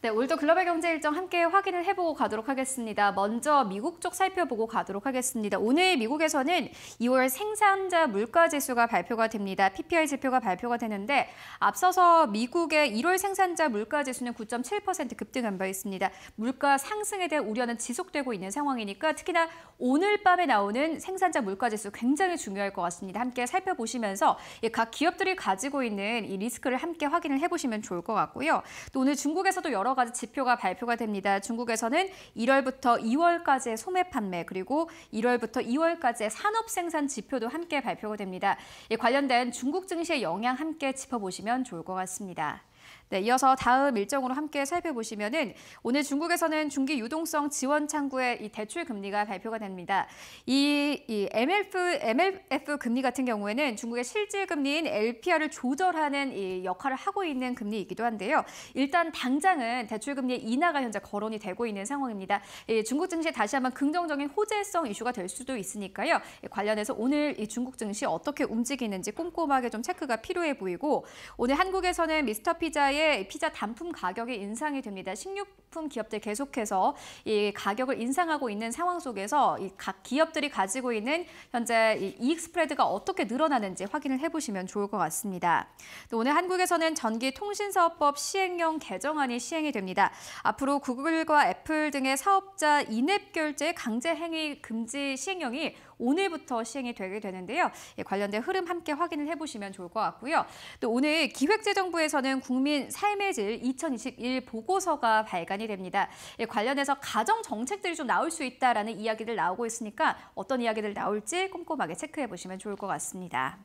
네, 오늘도 글로벌 경제 일정 함께 확인을 해보고 가도록 하겠습니다. 먼저 미국 쪽 살펴보고 가도록 하겠습니다. 오늘 미국에서는 2월 생산자 물가지수가 발표가 됩니다. PPI 지표가 발표가 되는데 앞서서 미국의 1월 생산자 물가지수는 9.7% 급등한 바 있습니다. 물가 상승에 대한 우려는 지속되고 있는 상황이니까 특히나 오늘 밤에 나오는 생산자 물가지수 굉장히 중요할 것 같습니다. 함께 살펴보시면서 각 기업들이 가지고 있는 이 리스크를 함께 확인을 해보시면 좋을 것 같고요. 또 오늘 중국에서도 여러 가지 지표가 발표가 됩니다. 중국에서는 1월부터 2월까지의 소매 판매 그리고 1월부터 2월까지의 산업 생산 지표도 함께 발표가 됩니다. 관련된 중국 증시의 영향 함께 짚어보시면 좋을 것 같습니다. 네, 이어서 다음 일정으로 함께 살펴보시면은 오늘 중국에서는 중기 유동성 지원 창구의 이 대출 금리가 발표가 됩니다. 이 MLF 금리 같은 경우에는 중국의 실질 금리인 LPR을 조절하는 이 역할을 하고 있는 금리이기도 한데요. 일단 당장은 대출 금리의 인하가 현재 거론이 되고 있는 상황입니다. 중국 증시에 다시 한번 긍정적인 호재성 이슈가 될 수도 있으니까요. 관련해서 오늘 이 중국 증시 어떻게 움직이는지 꼼꼼하게 좀 체크가 필요해 보이고 오늘 한국에서는 미스터 피자의 피자 단품 가격이 인상이 됩니다. 식료품 기업들 계속해서 이 가격을 인상하고 있는 상황 속에서 이 각 기업들이 가지고 있는 현재 이 이익 스프레드가 어떻게 늘어나는지 확인을 해보시면 좋을 것 같습니다. 또 오늘 한국에서는 전기통신사업법 시행령 개정안이 시행이 됩니다. 앞으로 구글과 애플 등의 사업자 인앱 결제 강제 행위 금지 시행령이 오늘부터 시행이 되게 되는데요. 관련된 흐름 함께 확인을 해보시면 좋을 것 같고요. 또 오늘 기획재정부에서는 국민 삶의 질 2021 보고서가 발간이 됩니다. 관련해서 가정 정책들이 좀 나올 수 있다라는 이야기들 나오고 있으니까 어떤 이야기들 나올지 꼼꼼하게 체크해보시면 좋을 것 같습니다.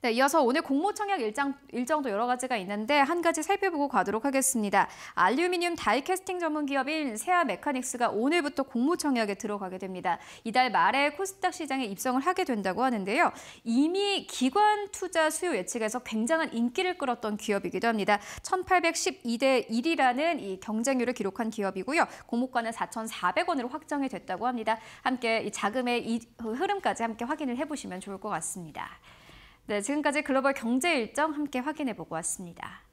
네, 이어서 오늘 공모청약 일정도 여러 가지가 있는데 한 가지 살펴보고 가도록 하겠습니다. 알루미늄 다이캐스팅 전문 기업인 세아 메카닉스가 오늘부터 공모청약에 들어가게 됩니다. 이달 말에 코스닥 시장에 입성을 하게 된다고 하는데요. 이미 기관 투자 수요 예측에서 굉장한 인기를 끌었던 기업이기도 합니다. 1812대 1이라는 이 경쟁률을 기록한 기업이고요. 공모가는 4,400원으로 확정이 됐다고 합니다. 함께 이 자금의 이 흐름까지 함께 확인을 해보시면 좋을 것 같습니다. 네, 지금까지 글로벌 경제 일정 함께 확인해보고 왔습니다.